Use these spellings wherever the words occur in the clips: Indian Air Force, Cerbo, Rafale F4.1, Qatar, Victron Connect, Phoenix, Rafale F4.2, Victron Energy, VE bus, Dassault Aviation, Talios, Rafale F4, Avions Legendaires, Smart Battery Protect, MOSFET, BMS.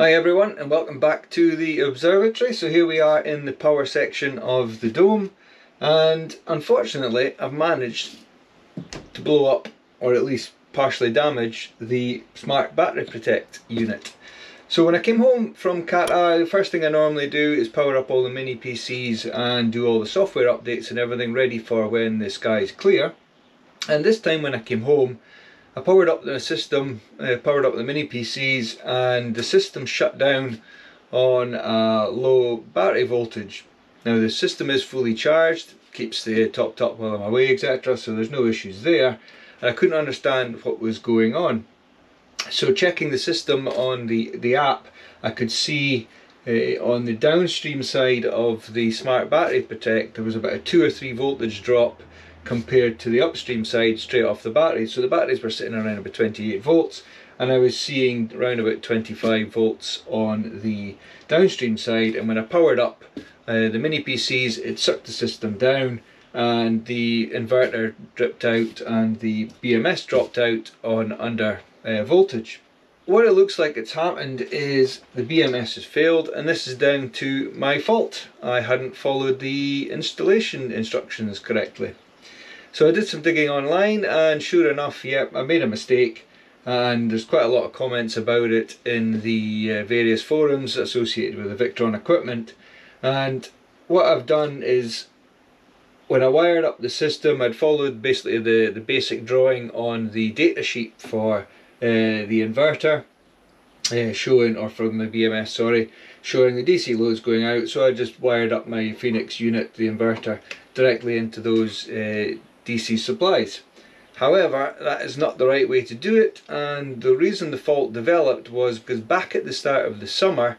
Hi everyone, and welcome back to the observatory. So here we are in the power section of the dome, and unfortunately I've managed to blow up, or at least partially damage, the Smart Battery Protect unit. So when I came home from Qatar, the first thing I normally do is power up all the mini PCs and do all the software updates and everything ready for when the sky's clear. And this time when I came home, I powered up the system, powered up the mini PCs, and the system shut down on a low battery voltage. Now the system is fully charged, keeps the topped up while I'm away, etc. So there's no issues there. And I couldn't understand what was going on. So checking the system on the app, I could see on the downstream side of the Smart Battery Protect, there was about a 2 or 3 voltage drop compared to the upstream side straight off the battery. So the batteries were sitting around about 28 volts, and I was seeing around about 25 volts on the downstream side. And when I powered up the mini PCs, it sucked the system down, and the inverter dripped out and the BMS dropped out on under voltage. What it looks like it's happened is the BMS has failed, and this is down to my fault. I hadn't followed the installation instructions correctly. So I did some digging online, and sure enough, yep, I made a mistake, and there's quite a lot of comments about it in the various forums associated with the Victron equipment. And what I've done is, when I wired up the system, I'd followed basically the basic drawing on the datasheet for the inverter, from the BMS, sorry, showing the DC loads going out. So I just wired up my Phoenix unit, the inverter, directly into those DC supplies. However, that is not the right way to do it, and the reason the fault developed was because back at the start of the summer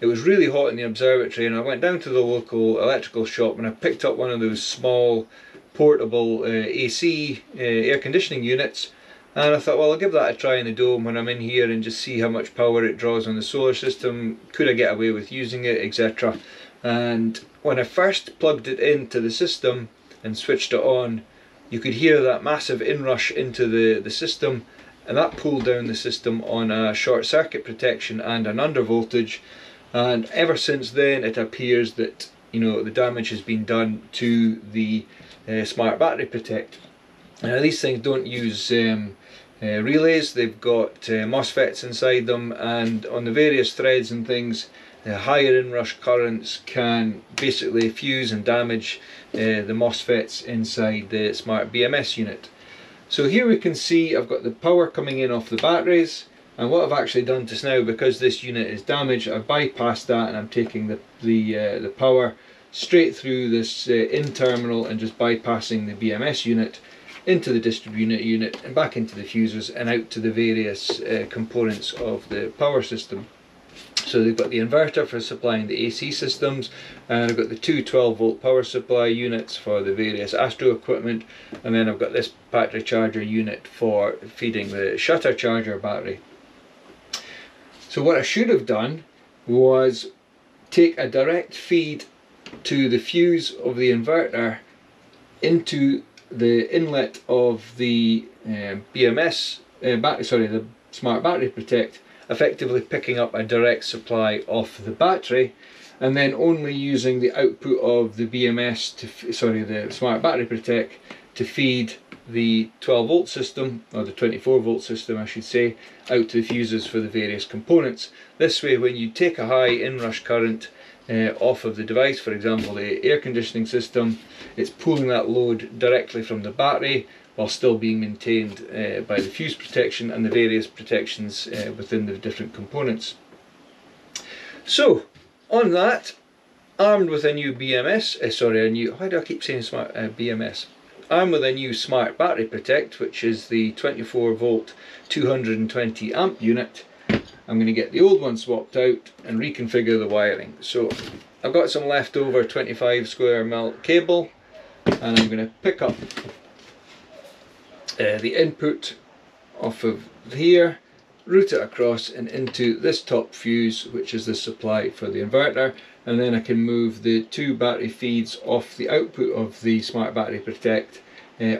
it was really hot in the observatory, and I went down to the local electrical shop and I picked up one of those small portable AC air conditioning units, and I thought, well, I'll give that a try in the dome when I'm in here and just see how much power it draws on the solar system, could I get away with using it, etc. And when I first plugged it into the system and switched it on, you could hear that massive inrush into the system, and that pulled down the system on a short circuit protection and an undervoltage. And ever since then it appears that, you know, the damage has been done to the Smart Battery Protect. Now these things don't use relays, they've got MOSFETs inside them, and on the various threads and things, the higher inrush currents can basically fuse and damage the MOSFETs inside the Smart BMS unit. So here we can see I've got the power coming in off the batteries, and what I've actually done just now, because this unit is damaged, I've bypassed that and I'm taking the power straight through this in terminal and just bypassing the BMS unit into the distributor unit and back into the fuses and out to the various components of the power system. So they've got the inverter for supplying the AC systems, and I've got the two 12 volt power supply units for the various Astro equipment, and then I've got this battery charger unit for feeding the shutter charger battery. So what I should have done was take a direct feed to the fuse of the inverter into the inlet of the the Smart Battery Protect, effectively picking up a direct supply off the battery, and then only using the output of the the Smart Battery Protect to feed the 12 volt system, or the 24 volt system I should say, out to the fuses for the various components. This way, when you take a high inrush current off of the device, for example the air conditioning system, it's pulling that load directly from the battery while still being maintained by the fuse protection and the various protections within the different components. So on that, armed with a new armed with a new Smart Battery Protect, which is the 24 volt 220 amp unit, I'm going to get the old one swapped out and reconfigure the wiring. So I've got some leftover 25 square mil cable, and I'm going to pick up the input off of here, route it across and into this top fuse, which is the supply for the inverter, and then I can move the two battery feeds off the output of the Smart Battery Protect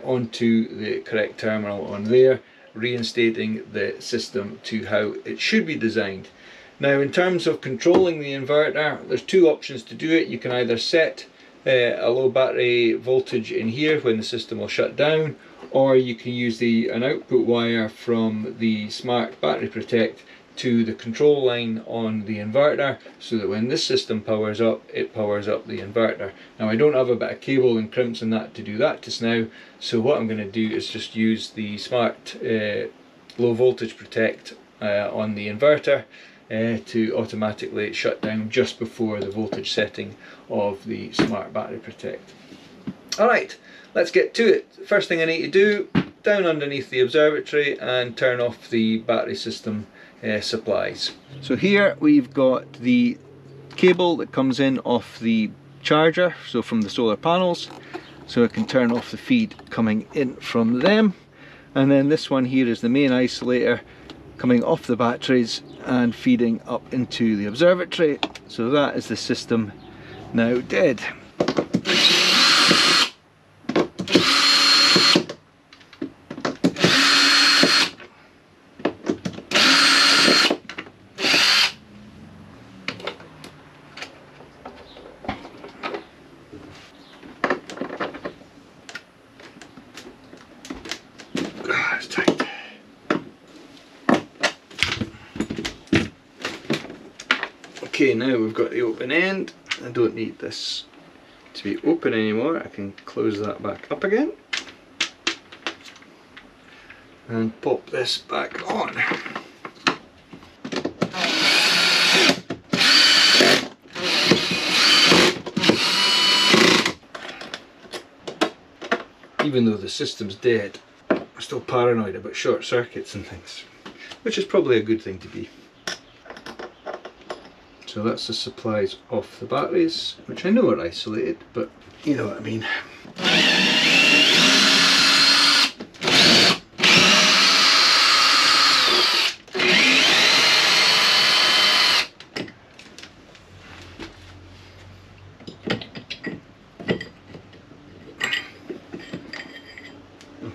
onto the correct terminal on there, reinstating the system to how it should be designed. Now, in terms of controlling the inverter, there's two options to do it. You can either set a low battery voltage in here when the system will shut down, or you can use an output wire from the Smart Battery Protect to the control line on the inverter, so that when this system powers up, it powers up the inverter. Now, I don't have a bit of cable and crimps and that to do that just now, so what I'm going to do is just use the Smart Low Voltage Protect on the inverter to automatically shut down just before the voltage setting of the Smart Battery Protect. Alright, let's get to it. First thing I need to do, down underneath the observatory and turn off the battery system supplies. So here we've got the cable that comes in off the charger, so from the solar panels, so I can turn off the feed coming in from them. And then this one here is the main isolator coming off the batteries and feeding up into the observatory, so that is the system now dead. Okay, now we've got the open end. I don't need this to be open anymore. I can close that back up again and pop this back on. Even though the system's dead, I'm still paranoid about short circuits and things, which is probably a good thing to be. So that's the supplies off the batteries, which I know are isolated, but you know what I mean.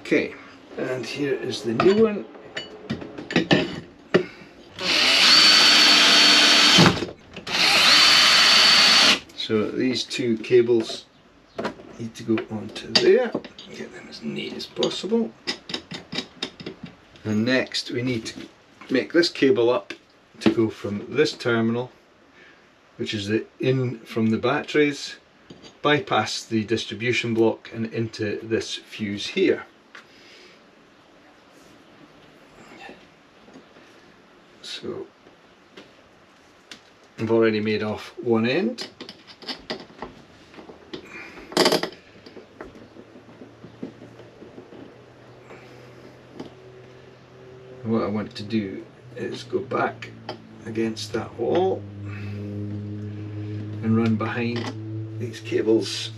Okay, and here is the new one. So these two cables need to go onto there, get them as neat as possible. And next we need to make this cable up to go from this terminal, which is the in from the batteries, bypass the distribution block and into this fuse here. So I've already made off one end. What I want to do is go back against that wall and run behind these cables.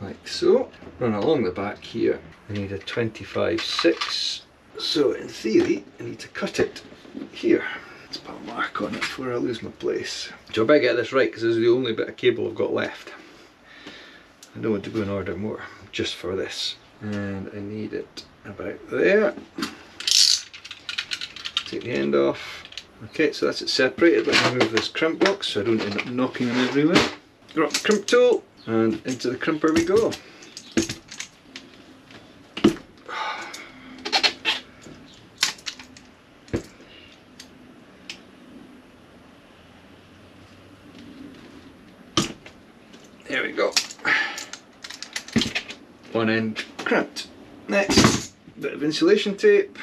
Like so. Run along the back here. I need a 25-6. So in theory, I need to cut it here. Let's put a mark on it before I lose my place. So I better get this right, because this is the only bit of cable I've got left. I don't want to go and order more, just for this. And I need it about there. Take the end off. Okay, so that's it separated. Let me move this crimp box so I don't end up knocking them everywhere. Grab the crimp tool, and into the crimper we go. There we go. One end crimped. Next, bit of insulation tape,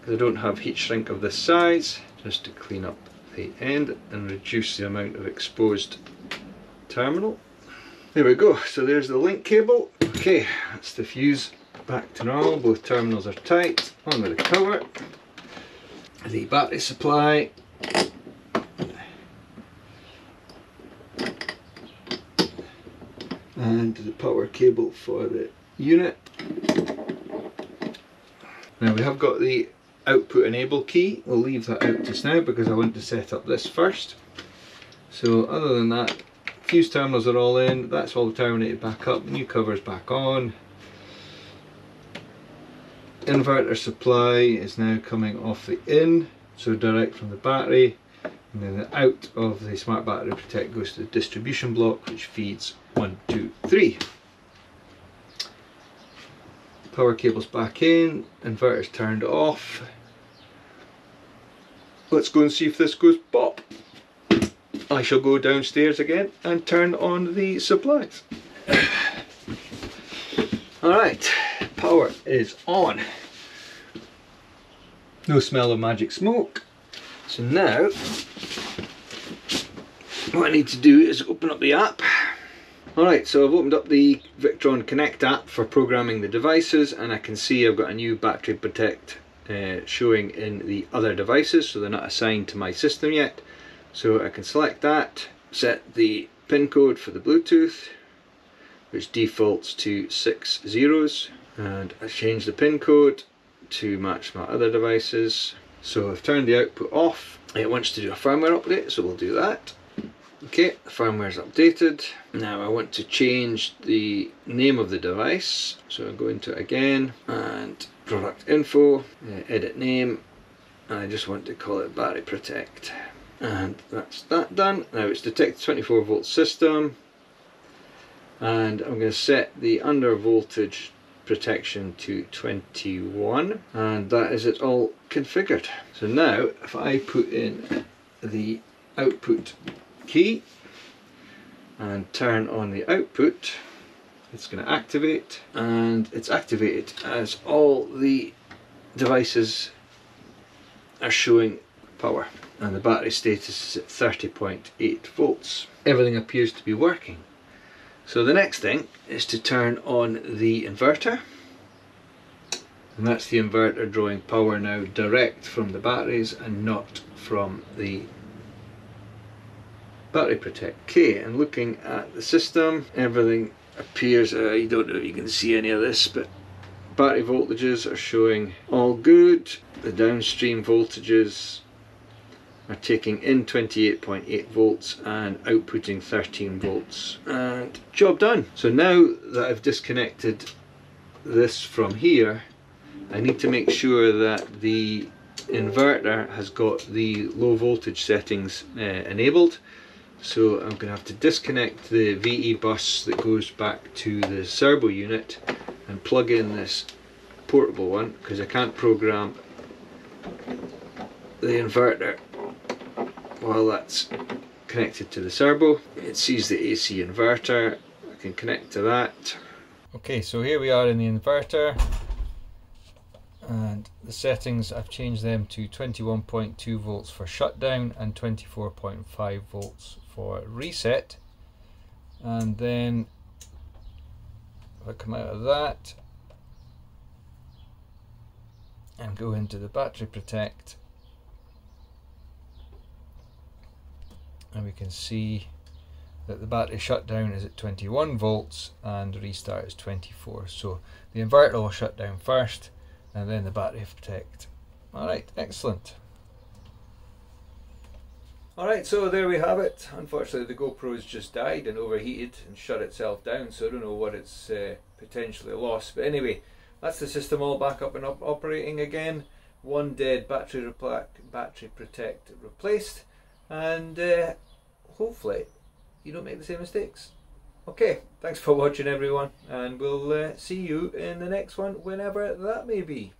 because I don't have heat shrink of this size, just to clean up the end and reduce the amount of exposed terminal. There we go, so there's the link cable. Okay, that's the fuse back to normal, both terminals are tight. On with the cover. The battery supply. And the power cable for the unit. Now we have got the output enable key. We'll leave that out just now because I want to set up this first. So other than that, fuse terminals are all in, that's all terminated back up, new cover's back on. Inverter supply is now coming off the in, so direct from the battery, and then the out of the Smart Battery Protect goes to the distribution block, which feeds 1, 2, 3. Power cable's back in, inverter's turned off. Let's go and see if this goes pop. I shall go downstairs again and turn on the supplies. Alright, power is on. No smell of magic smoke. So now, what I need to do is open up the app. Alright, so I've opened up the Victron Connect app for programming the devices, and I can see I've got a new Battery Protect showing in the other devices, so they're not assigned to my system yet. So I can select that, set the pin code for the Bluetooth, which defaults to 6 zeros, and I change the pin code to match my other devices. So I've turned the output off. It wants to do a firmware update, so we'll do that. Okay, the firmware is updated. Now I want to change the name of the device. So I go into it again and product info, edit name, and I just want to call it Battery Protect. And that's that done. Now it's detected 24 volt system, and I'm going to set the under voltage protection to 21, and that is it all configured. So now if I put in the output key and turn on the output, it's going to activate, and it's activated as all the devices are showing power, and the battery status is at 30.8 volts. Everything appears to be working. So the next thing is to turn on the inverter, and that's the inverter drawing power now direct from the batteries and not from the Battery Protect. Okay, and looking at the system, everything appears, I don't know if you can see any of this, but battery voltages are showing all good. The downstream voltages are taking in 28.8 volts and outputting 13 volts, and job done. So now that I've disconnected this from here, I need to make sure that the inverter has got the low voltage settings enabled. So I'm going to have to disconnect the VE bus that goes back to the Cerbo unit and plug in this portable one, because I can't program the inverter while that's connected to the Cerbo. It sees the AC inverter, I can connect to that. Okay, so here we are in the inverter, and the settings, I've changed them to 21.2 volts for shutdown and 24.5 volts for reset. And then if I come out of that and go into the Battery Protect, and we can see that the battery shutdown is at 21 volts and restart is 24. So the inverter will shut down first, and then the Battery Protect. Alright, excellent. Alright, so there we have it. Unfortunately the GoPro's just died and overheated and shut itself down, so I don't know what it's potentially lost. But anyway, that's the system all back up and operating again. One dead battery protect replaced, and hopefully you don't make the same mistakes. Okay, thanks for watching everyone, and we'll see you in the next one, whenever that may be.